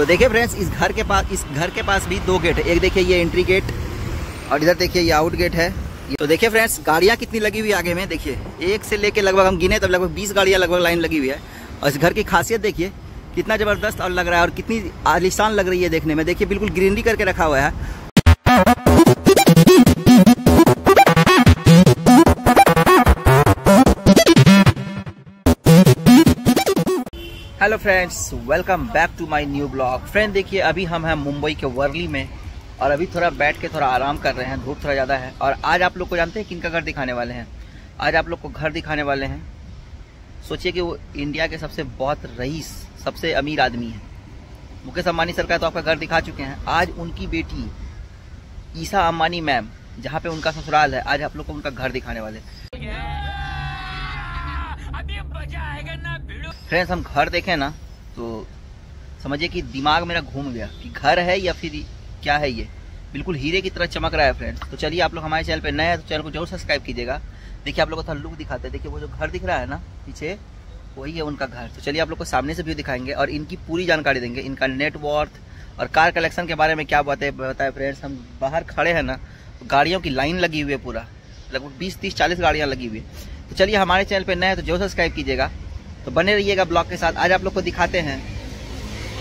तो देखिए फ्रेंड्स, इस घर के पास भी दो गेट है। एक देखिए ये एंट्री गेट और इधर देखिए ये आउट गेट है। तो देखिए फ्रेंड्स, गाड़ियाँ कितनी लगी हुई आगे में, देखिए एक से लेके लगभग हम गिने तब लगभग 20 गाड़ियाँ लगभग लाइन लगी हुई है। और इस घर की खासियत देखिए कितना ज़बरदस्त और लग रहा है और कितनी आलीशान लग रही है देखने में। देखिए बिल्कुल ग्रीनरी करके रखा हुआ है। Hello friends, welcome back to my new blog. Friend देखिए अभी हम हैं मुंबई के वर्ली में और अभी थोड़ा बैठ के थोड़ा आराम कर रहे हैं, धूप थोड़ा ज़्यादा है। और आज आप लोग को जानते हैं किनका घर दिखाने वाले हैं, आज आप लोग को घर दिखाने वाले हैं। सोचिए कि वो इंडिया के सबसे बहुत रईस, सबसे अमीर आदमी है, मुकेश अंबानी सर का तो आपका घर दिखा चुके हैं। आज उनकी बेटी ईशा अंबानी मैम, जहाँ पे उनका ससुराल है, आज आप लोग को उनका घर दिखाने वाले हैं। फ्रेंड्स हम घर देखें ना तो समझिए कि दिमाग मेरा घूम गया कि घर है या फिर क्या है। ये बिल्कुल हीरे की तरह चमक रहा है फ्रेंड्स। तो चलिए, आप लोग हमारे चैनल पे नए हैं तो चैनल को जरूर सब्सक्राइब कीजिएगा। देखिए आप लोग को थोड़ा लुक दिखाते हैं। देखिए वो जो घर दिख रहा है ना पीछे, वही है उनका घर। तो चलिए आप लोग को सामने से व्यू दिखाएंगे और इनकी पूरी जानकारी देंगे, इनका नेटवर्थ और कार कलेक्शन के बारे में क्या बातें बताए। फ्रेंड्स हम बाहर खड़े हैं ना तो गाड़ियों की लाइन लगी हुई है, पूरा लगभग 20-30-40 गाड़ियाँ लगी हुई है। तो चलिए, हमारे चैनल पर नए हैं तो जरूर सब्सक्राइब कीजिएगा। तो बने रहिएगा ब्लॉग के साथ। आज आप लोग को दिखाते हैं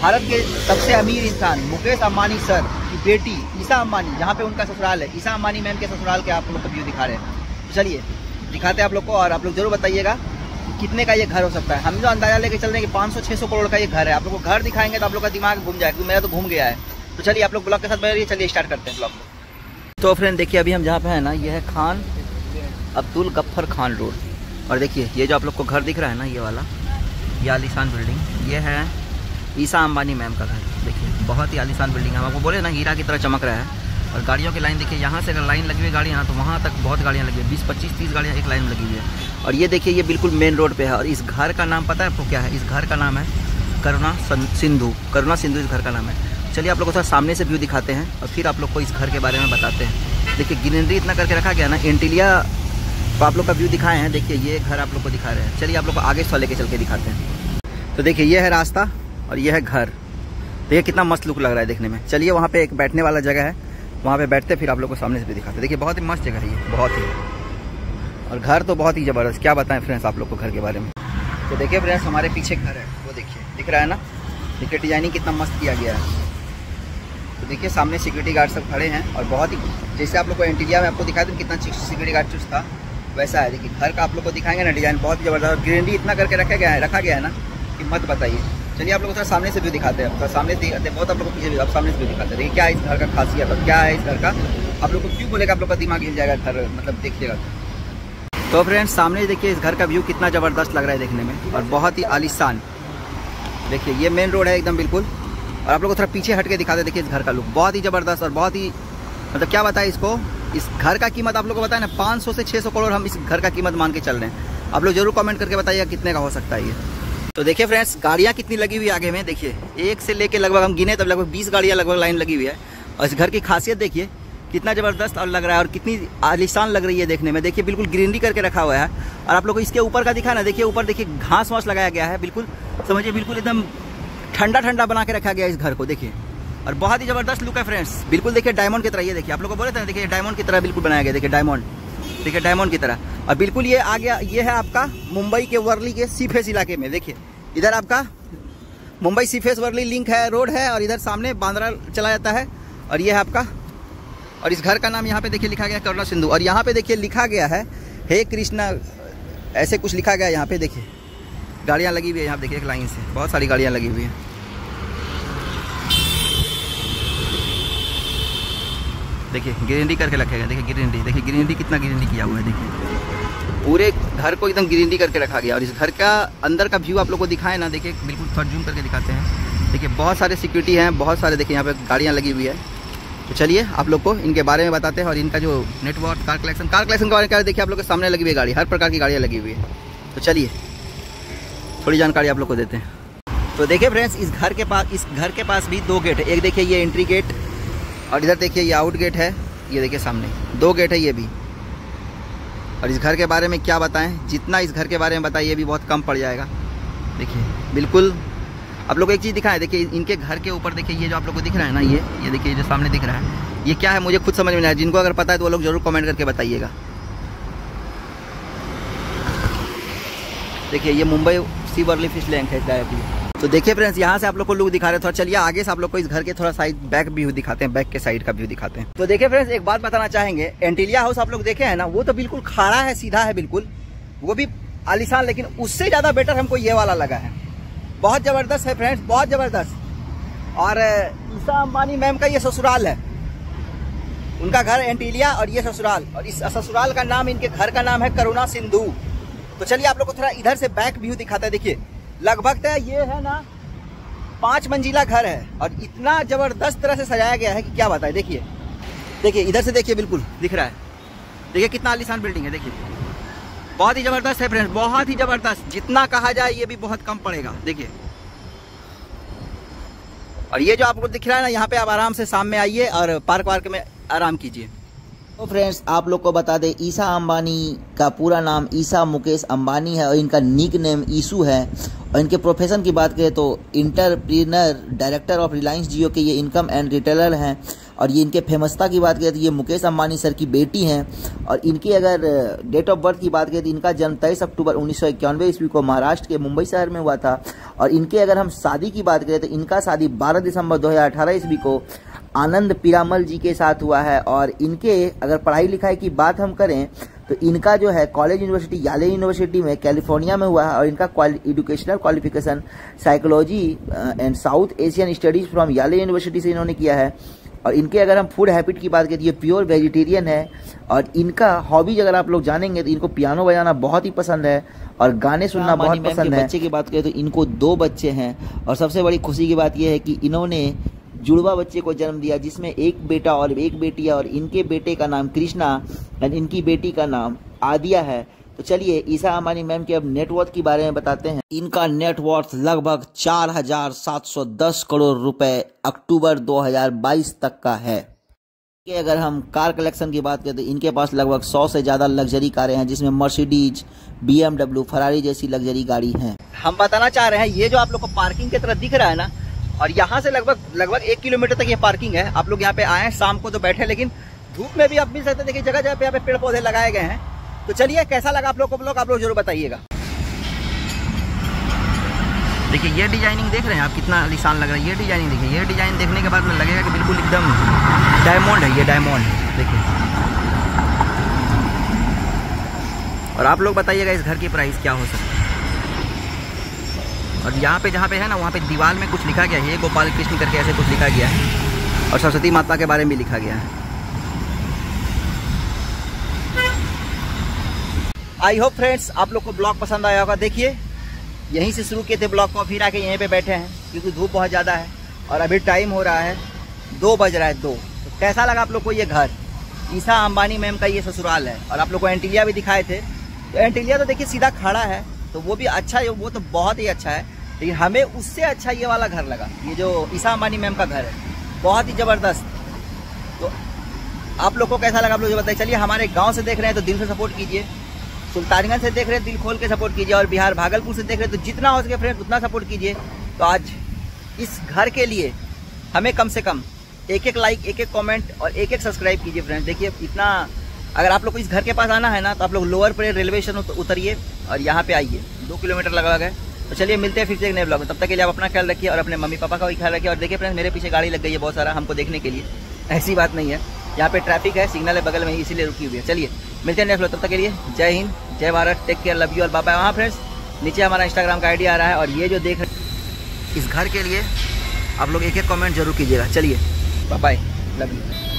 भारत के सबसे अमीर इंसान मुकेश अंबानी सर की बेटी ईशा अंबानी, जहाँ पे उनका ससुराल है। ईशा अंबानी मैम के ससुराल के आप लोग को व्यू दिखा रहे हैं। चलिए दिखाते हैं आप लोग को, और आप लोग जरूर बताइएगा कितने का ये घर हो सकता है। हम जो अंदाजा लेके चल रहे हैं कि 500-600 करोड़ का ये घर है। आप लोग को घर दिखाएंगे तो आप लोग का दिमाग घूम जाएगा, मेरा तो घूम गया है। तो चलिए आप लोग ब्लॉग के साथ बने रहिए। चलिए स्टार्ट करते हैं ब्लॉग को। तो फ्रेंड देखिए अभी हम जहाँ पे है ना, ये है खान अब्दुल गफ्फर खान रोड। और देखिए ये जो आप लोग को घर दिख रहा है ना, ये वाला, ये आलीशान बिल्डिंग, ये है ईशा अंबानी मैम का घर। देखिए बहुत ही आलीशान बिल्डिंग है, हम आपको बोले ना हीरा की तरह चमक रहा है। और गाड़ियों की लाइन देखिए, यहाँ से अगर लाइन लगी हुई गाड़ियाँ तो वहाँ तक बहुत गाड़ियाँ लगी हुई, 20-25-30 गाड़ियाँ एक लाइन में लगी हुई है। और ये देखिए ये बिल्कुल मेन रोड पे है। और इस घर का नाम पता है आपको क्या है? इस घर का नाम है करुणा सिंधु। करुणा सिंधु इस घर का नाम है। चलिए आप लोग को थोड़ा सामने से व्यू दिखाते हैं और फिर आप लोग को इस घर के बारे में बताते हैं। देखिए ग्रीनरी इतना करके रखा गया ना, इंटीरिया को आप लोग का व्यू दिखाए हैं। देखिए ये घर आप लोग को दिखा रहे हैं। चलिए आप लोग को आगे से लेके चल के दिखाते हैं। तो देखिए ये है रास्ता और यह है घर। तो ये कितना मस्त लुक लग रहा है देखने में। चलिए वहाँ पे एक बैठने वाला जगह है, वहाँ पे बैठते फिर आप लोग को सामने से भी दिखाते। देखिए बहुत ही मस्त जगह है ये, बहुत ही। और घर तो बहुत ही ज़बरदस्त, क्या बताएं फ्रेंड्स आप लोग को घर के बारे में। तो देखिए फ्रेंड्स हमारे पीछे घर है, वो देखिए दिख रहा है ना। देखिए डिजाइनिंग कितना मस्त किया गया है। तो देखिए सामने सिक्योरिटी गार्ड सब खड़े हैं और बहुत ही, जैसे आप लोग को इंटीरिया में आपको दिखाया था कितना सिक्योरिटी गार्ड चुस्त था, वैसा है। देखिए घर का आप लोग को दिखाएंगे ना, डिज़ाइन बहुत ही ज़बरदस्त। ग्रीनरी इतना करके रखा गया है ना कि मत बताइए। चलिए आप लोग थोड़ा सामने से भी दिखाते हैं। थोड़ा सामने दिखाते हैं, बहुत आप लोग को पीछे आप सामने से भी दिखाते हैं। देखिए क्या इस घर का खासियत है, क्या है इस घर का, आप लोग को क्यों बोलेगा, आप लोग का दिमाग हिल जाएगा घर मतलब देखिएगा। तो फ्रेंड्स सामने देखिए इस घर का व्यू कितना ज़बरदस्त लग रहा है देखने में और बहुत ही आलीशान। देखिए ये मेन रोड है एकदम बिल्कुल। और आप लोग को थोड़ा पीछे हट के दिखाते। देखिए इस घर का लुक बहुत ही ज़बरदस्त और बहुत ही, मतलब क्या बताए इसको। इस घर का कीमत आप लोग को बताए ना 500 से 600 करोड़ हम इस घर का कीमत मान के चल रहे हैं। आप लोग जरूर कमेंट करके बताइएगा कितने का हो सकता है ये। तो देखिए फ्रेंड्स गाड़ियाँ कितनी लगी हुई आगे में। देखिए एक से लेके लगभग हम गिने तब लगभग 20 गाड़ियाँ लगभग लाइन लगी हुई है। और इस घर की खासियत देखिए कितना ज़बरदस्त और लग रहा है और कितनी आलीशान लग रही है देखने में। देखिए बिल्कुल ग्रीनरी करके रखा हुआ है। और आप लोग को इसके ऊपर का दिखा ना, देखिए ऊपर देखिए घास वास लगाया गया है, बिल्कुल समझिए बिल्कुल एकदम ठंडा ठंडा बना के रखा गया इस घर को। देखिए और बहुत ही ज़बरदस्त लुक है फ्रेंड्स, बिल्कुल देखिए डायमंड की तरह। ये देखिए आप लोग को बोले थे ना, देखिए डायमंड की तरह बिल्कुल बनाया गया। देखिए डायमंड, देखिए डायमंड की तरह। और बिल्कुल ये आ गया, ये है आपका मुंबई के वर्ली के सी फेस इलाके में। देखिए इधर आपका Mumbai sea face Worli link है, रोड है। और इधर सामने बांद्रा चला जाता है। और ये है आपका, और इस घर का नाम यहाँ पे देखिए लिखा गया है करुणा सिंधु। और यहाँ पे देखिए लिखा गया है हे कृष्णा, ऐसे कुछ लिखा गया है। यहाँ पे देखिए गाड़ियाँ लगी हुई है, यहाँ देखिए एक लाइन से बहुत सारी गाड़ियाँ लगी हुई हैं। देखिए ग्रीनरी करके रखा गया। देखिए ग्रीनरी, देखिए ग्रीनरी कितना ग्रीनरी किया हुआ है। देखिए पूरे घर को एकदम ग्रीनरी करके रखा गया। और इस घर का अंदर का व्यू आप लोग को दिखाए ना, देखिए बिल्कुल थोड़ा जूम करके दिखाते हैं। देखिए बहुत सारे सिक्योरिटी हैं, बहुत सारे देखिए यहाँ पे गाड़ियाँ लगी हुई है। तो चलिए आप लोग को इनके बारे में बताते हैं और इनका जो नेटवर्क, कार कलेक्शन के बारे में क्या। देखिए आप लोग के सामने लगी हुई गाड़ी, हर प्रकार की गाड़ियाँ लगी हुई है। तो चलिए थोड़ी जानकारी आप लोग को देते हैं। तो देखिए फ्रेंड्स इस घर के पास भी दो गेट है। एक देखिए ये एंट्री गेट और इधर देखिए ये आउट गेट है। ये देखिए सामने दो गेट है ये भी। और इस घर के बारे में क्या बताएं, जितना इस घर के बारे में बताइए भी बहुत कम पड़ जाएगा। देखिए बिल्कुल आप लोग को एक चीज़ दिखाएं, देखिए इनके घर के ऊपर देखिए ये जो आप लोग को दिख रहा है ना, ये देखिए जो सामने दिख रहा है ये क्या है, मुझे खुद समझ में नहीं आया। जिनको अगर पता है तो वो लोग जरूर कमेंट करके बताइएगा। देखिए ये Mumbai sea Worli fish link है डायरेक्टली। तो देखिए फ्रेंड्स यहाँ से आप लोग को लुक दिखा रहे थे। चलिए आगे से आप लोग को इस घर के थोड़ा साइड बैक व्यू दिखाते हैं, बैक के साइड का व्यू दिखाते हैं। तो देखिए फ्रेंड्स एक बात बताना चाहेंगे, एंटीलिया हाउस आप लोग देखे हैं ना, वो तो बिल्कुल खड़ा है, सीधा है बिल्कुल, वो भी आलिशान, लेकिन उससे ज़्यादा बेटर हमको ये वाला लगा है। बहुत ज़बरदस्त है फ्रेंड्स, बहुत ज़बरदस्त। और ईशा अंबानी मैम का ये ससुराल है, उनका घर एंटीलिया और ये ससुराल, और इस ससुराल का नाम, इनके घर का नाम है करुणा सिंधु। तो चलिए आप लोग को थोड़ा इधर से बैक व्यू दिखाता है। देखिए लगभग ये है ना 5 मंजिला घर है, और इतना ज़बरदस्त तरह से सजाया गया है कि क्या बताएं। देखिए देखिए इधर से देखिए, बिल्कुल दिख रहा है, देखिए कितना आलीशान बिल्डिंग है। देखिए बहुत ही ज़बरदस्त है फ्रेंड्स, बहुत ही ज़बरदस्त, जितना कहा जाए ये भी बहुत कम पड़ेगा। देखिए और ये जो आपको दिख रहा है ना, यहाँ पे आप आराम से शाम में आइए और पार्क वार्क में आराम कीजिए। तो फ्रेंड्स आप लोग को बता दें, ईशा अंबानी का पूरा नाम ईशा मुकेश अंबानी है और इनका निक नेम ईशू है। और इनके प्रोफेशन की बात करें तो entrepreneur, director of Reliance Jio के ये इनकम एंड रिटेलर हैं। और ये इनके फेमसता की बात करें तो ये मुकेश अंबानी सर की बेटी हैं। और इनकी अगर डेट ऑफ बर्थ की बात करें तो इनका जन्म 23 अक्टूबर 1991 ईस्वी को महाराष्ट्र के मुंबई शहर में हुआ था। और इनके अगर हम शादी की बात करें तो इनका शादी 12 दिसंबर 2018 ईस्वी को आनंद पीरामल जी के साथ हुआ है। और इनके अगर पढ़ाई लिखाई की बात हम करें तो इनका जो है कॉलेज यूनिवर्सिटी याले यूनिवर्सिटी में कैलिफोर्निया में हुआ है। और इनका educational qualification psychology and South Asian studies from Yale university से इन्होंने किया है। और इनके अगर हम फूड हैबिट की बात करें तो ये प्योर वेजिटेरियन है। और इनका हॉबीज अगर आप लोग जानेंगे तो इनको पियानो बजाना बहुत ही पसंद है और गाने सुनना बहुत पसंद है। बच्चे की बात करें तो इनको 2 बच्चे हैं और सबसे बड़ी खुशी की बात यह है कि इन्होंने जुड़वा बच्चे को जन्म दिया, जिसमें 1 बेटा और 1 बेटी है। और इनके बेटे का नाम कृष्णा और इनकी बेटी का नाम आदिया है। तो चलिए ईशा अंबानी मैम के अब नेटवर्थ के बारे में बताते हैं। इनका नेटवर्थ लगभग 4710 करोड़ रुपए अक्टूबर 2022 तक का है। कि अगर हम कार कलेक्शन की बात करें तो इनके पास लगभग 100 से ज़्यादा लग्जरी कारें हैं, जिसमें मर्सिडीज, BMW, फरारी जैसी लग्जरी गाड़ी हैं। हम बताना चाह रहे हैं ये जो आप लोग को पार्किंग की तरह दिख रहा है ना, और यहाँ से लगभग 1 किलोमीटर तक ये पार्किंग है। आप लोग यहाँ पे आए हैं शाम को तो बैठे, लेकिन धूप में भी आप मिल सकते हैं। देखिए जगह जगह पे यहाँ पे पेड़ पौधे लगाए गए हैं। तो चलिए कैसा लगा आप लोग को, आप लोग जरूर बताइएगा। देखिए ये डिजाइनिंग देख रहे हैं आप, कितना आलीशान लग रहा है। ये डिजाइनिंग देखिए, ये डिजाइन देखने के बाद में लगेगा कि बिल्कुल एकदम डायमंड है, ये डायमंड। देखिए और आप लोग बताइएगा इस घर की प्राइस क्या हो सकती है। और यहाँ पे जहाँ पे है ना, वहाँ पे दीवार में कुछ लिखा गया है, गोपाल कृष्ण करके ऐसे कुछ लिखा गया है। और सरस्वती माता के बारे में लिखा गया है। आई होप फ्रेंड्स आप लोग को ब्लॉग पसंद आया होगा। देखिए यहीं से शुरू किए थे ब्लॉग को, फिर आके यहीं पे बैठे हैं क्योंकि धूप बहुत ज़्यादा है। और अभी टाइम हो रहा है 2 बज रहा है 2। तो कैसा लगा आप लोग को ये घर? ईशा अंबानी मैम का ये ससुराल है। और आप लोग को एंटीलिया भी दिखाए थे। तो एंटीलिया तो देखिए सीधा खड़ा है, तो वो भी अच्छा है, वो तो बहुत ही अच्छा है। लेकिन हमें उससे अच्छा ये वाला घर लगा, ये जो ईशा अंबानी मैम का घर है, बहुत ही ज़बरदस्त। तो आप लोग को कैसा लगा आप लोग बताइए। चलिए हमारे गांव से देख रहे हैं तो दिल से सपोर्ट कीजिए, सुल्तानगंज से देख रहे हैं दिल खोल के सपोर्ट कीजिए, और बिहार भागलपुर से देख रहे हैं तो जितना हो सके फ्रेंड्स उतना सपोर्ट कीजिए। तो आज इस घर के लिए हमें कम से कम 1-1 लाइक, 1-1 कॉमेंट और 1-1 सब्सक्राइब कीजिए फ्रेंड्स। देखिए इतना, अगर आप लोग को इस घर के पास आना है ना तो आप लोग लोअर परेड रेलवे स्टेशन उतरिए और यहाँ पे आइए, 2 किलोमीटर लगा है। तो चलिए मिलते हैं फिर से एक नए ब्लॉग में, तब तक के लिए आप अपना ख्याल रखिए और अपने मम्मी पापा का भी ख्याल रखिए। और देखिए फ्रेंड्स मेरे पीछे गाड़ी लग गई है बहुत सारा हमको देखने के लिए, ऐसी बात नहीं है, यहाँ पे ट्रैफिक है, सिग्नल है बगल में ही, इसीलिए रुकी हुई है। चलिए मिलते हैं नेक्स्ट ब्लॉग, तब तक के लिए जय हिंद, जय Bharat, take care, love you और बाय बाय। हाँ फ्रेंड्स नीचे हमारा इंस्टाग्राम का आईडी आ रहा है, और ये जो देख रहे इस घर के लिए आप लोग 1-1 कॉमेंट जरूर कीजिएगा। चलिए बाय बाय, लव यू।